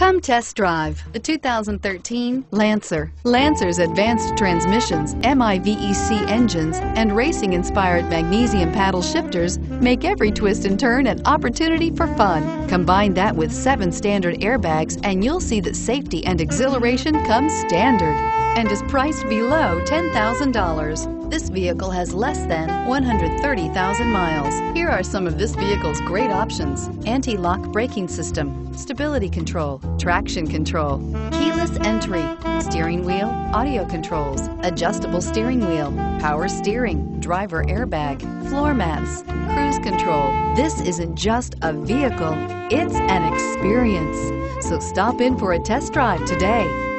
Come test drive the 2013 Lancer. Lancer's advanced transmissions, MIVEC engines, and racing-inspired magnesium paddle shifters make every twist and turn an opportunity for fun. Combine that with 7 standard airbags and you'll see that safety and exhilaration come standard and is priced below $10,000. This vehicle has less than 130,000 miles. Here are some of this vehicle's great options: anti-lock braking system, stability control, traction control, keyless entry, steering wheel audio controls, adjustable steering wheel, power steering, driver airbag, floor mats, cruise control. This isn't just a vehicle, it's an experience. So stop in for a test drive today.